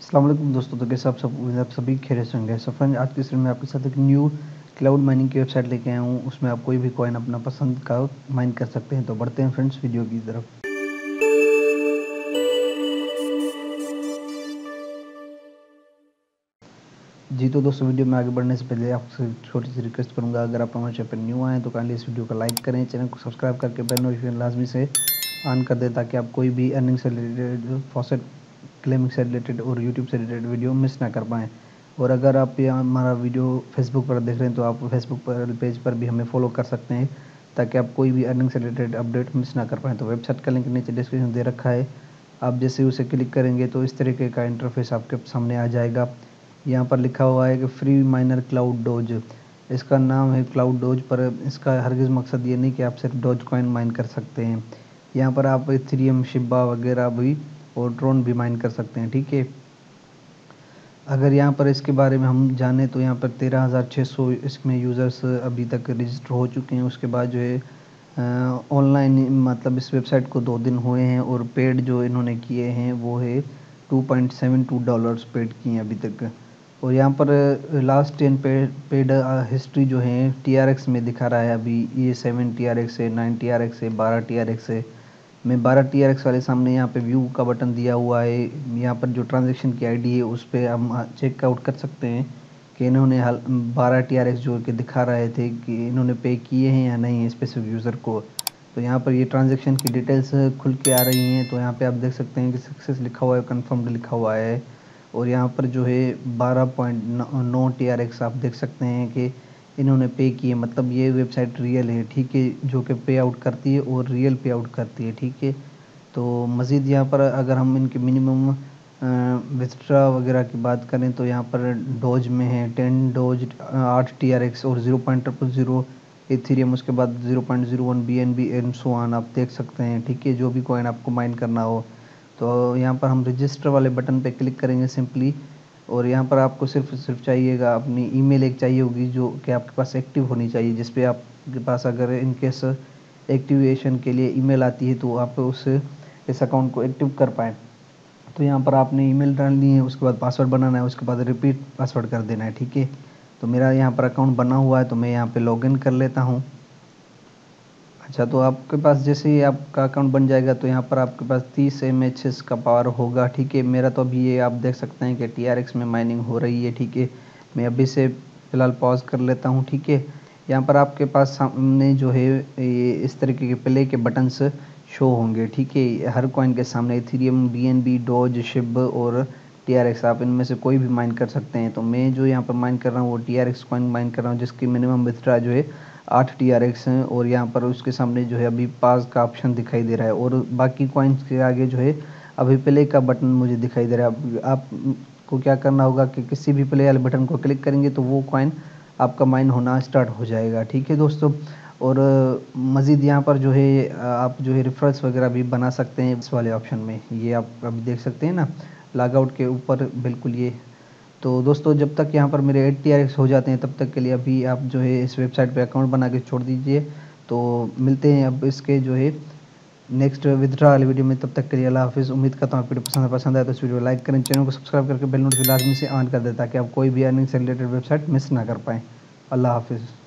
अस्सलाम वालेकुम दोस्तों, तो कैसे आप सभी खैर से होंगे। सो फ्रेंड्स, आज के सेशन में आपके साथ एक न्यू क्लाउड माइनिंग की वेबसाइट लेके आया हूँ। उसमें आप कोई भी कॉइन अपना पसंद का माइन कर सकते हैं। तो बढ़ते हैं फ्रेंड्स वीडियो की तरफ। जी तो दोस्तों, वीडियो में आगे बढ़ने से पहले आपसे छोटी सी रिक्वेस्ट करूँगा, अगर आप हमारे चैनल पर न्यू आएँ तो काइंडली इस वीडियो को लाइक करें, चैनल को सब्सक्राइब करके बेल नोटिफिकेशन लाजमी से ऑन कर दें ताकि आप कोई भी अर्निंग से रिलेटेड, फॉसेट क्लेमिंग से रिलेटेड और यूट्यूब से रिलेटेड वीडियो मिस ना कर पाएँ। और अगर आप हमारा वीडियो फेसबुक पर देख रहे हैं तो आप फेसबुक पर पेज पर भी हमें फॉलो कर सकते हैं ताकि आप कोई भी अर्निंग से रिलेटेड अपडेट मिस ना कर पाएँ। तो वेबसाइट का लिंक नीचे डिस्क्रिप्शन दे रखा है, आप जैसे उसे क्लिक करेंगे तो इस तरीके का इंटरफेस आपके सामने आ जाएगा। यहाँ पर लिखा हुआ है कि फ्री माइनर क्लाउड डोज, इसका नाम है क्लाउड डोज, पर इसका हरगिज़ मकसद ये नहीं कि आप सिर्फ डोज कॉइन माइन कर सकते हैं। यहाँ पर आप इथेरियम, शिबा वगैरह भी और ट्रोन भी माइन कर सकते हैं, ठीक है। अगर यहाँ पर इसके बारे में हम जाने तो यहाँ पर 13,600 इसमें यूज़र्स अभी तक रजिस्टर हो चुके हैं। उसके बाद जो है ऑनलाइन, मतलब इस वेबसाइट को 2 दिन हुए हैं और पेड जो इन्होंने किए हैं वो है $2.72 पेड किए हैं अभी तक। और यहाँ पर लास्ट 10 पेड हिस्ट्री जो है TRX में दिखा रहा है। अभी ये 7 TRX है, 9 TRX है, 12 TRX है। मैं 12 TRX वाले सामने यहाँ पे व्यू का बटन दिया हुआ है। यहाँ पर जो ट्रांजैक्शन की आईडी है उस पर हम चेकआउट कर सकते हैं कि इन्होंने 12 TRX जो कि दिखा रहे थे कि इन्होंने पे किए हैं या नहीं स्पेसिफिक यूज़र को। तो यहाँ पर ये ट्रांजैक्शन की डिटेल्स खुल के आ रही हैं। तो यहाँ पे आप देख सकते हैं कि सक्सेस लिखा हुआ है, कन्फर्म्ड लिखा हुआ है। और यहाँ पर जो है 12.9 TRX आप देख सकते हैं कि इन्होंने पे किए, मतलब ये वेबसाइट रियल है, ठीक है, जो कि पे आउट करती है और रियल पे आउट करती है, ठीक है। तो मज़ीद यहाँ पर अगर हम इनके मिनिमम विथड्रा वगैरह की बात करें तो यहाँ पर डोज में है 10 डोज, 8 TRX और 0.000 इथेरियम, उसके बाद 0.01 BNB एंड सो ऑन आप देख सकते हैं, ठीक है, जो भी कॉइन आपको माइन करना हो। तो यहाँ पर हम रजिस्टर वाले बटन पे क्लिक करेंगे सिंपली। और यहाँ पर आपको सिर्फ चाहिएगा अपनी ईमेल एक चाहिए होगी जो कि आपके पास एक्टिव होनी चाहिए, जिस पे आपके पास अगर इनकेस एक्टिवेशन के लिए ईमेल आती है तो आप इस अकाउंट को एक्टिव कर पाएँ। तो यहाँ पर आपने ईमेल डालनी है, उसके बाद पासवर्ड बनाना है, उसके बाद रिपीट पासवर्ड कर देना है, ठीक है। तो मेरा यहाँ पर अकाउंट बना हुआ है तो मैं यहाँ पे लॉगिन कर लेता हूँ। अच्छा, तो आपके पास जैसे ही आपका अकाउंट बन जाएगा तो यहाँ पर आपके पास 30 MHz का पावर होगा, ठीक है। मेरा तो अभी ये आप देख सकते हैं कि TRX में माइनिंग हो रही है, ठीक है। मैं अभी से फ़िलहाल पॉज कर लेता हूँ, ठीक है। यहाँ पर आपके पास सामने जो है ये इस तरीके के प्ले के बटन्स शो होंगे, ठीक है, हर कॉइन के सामने। इथेरियम, BNB, डोज, शिब और TRX, आप इनमें से कोई भी माइन कर सकते हैं। तो मैं जो यहाँ पर माइन कर रहा हूँ वो TRX कॉइन माइन कर रहा हूँ, जिसकी मिनिमम विथड्रा जो है 8 TRX हैं। और यहाँ पर उसके सामने जो है अभी पास का ऑप्शन दिखाई दे रहा है और बाकी कॉइन्स के आगे जो है अभी प्ले का बटन मुझे दिखाई दे रहा है। आपको क्या करना होगा कि किसी भी प्ले वाले बटन को क्लिक करेंगे तो वो कॉइन आपका माइन होना स्टार्ट हो जाएगा, ठीक है दोस्तों। और मज़ीद यहाँ पर जो है आप जो है रेफरेंस वगैरह भी बना सकते हैं इस वाले ऑप्शन में, ये आप अभी देख सकते हैं ना लॉगआउट के ऊपर बिल्कुल ये। तो दोस्तों, जब तक यहाँ पर मेरे 8 TRX हो जाते हैं तब तक के लिए अभी आप जो है इस वेबसाइट पे अकाउंट बना के छोड़ दीजिए। तो मिलते हैं अब इसके जो है नेक्स्ट विथड्रा वाली वीडियो में, तब तक के लिए अल्लाह हाफिज़। उम्मीद करता हूँ आपको वीडियो पसंद आए तो इस वीडियो को लाइक करें, चैनल को सब्सक्राइब करके बेल नोटिफिकेशन लाजमी से ऑन कर दें ताकि आप कोई भी अर्निंग से रिलेटेड वेबसाइट मिस ना कर पाएँ। अल्लाह हाफिज़।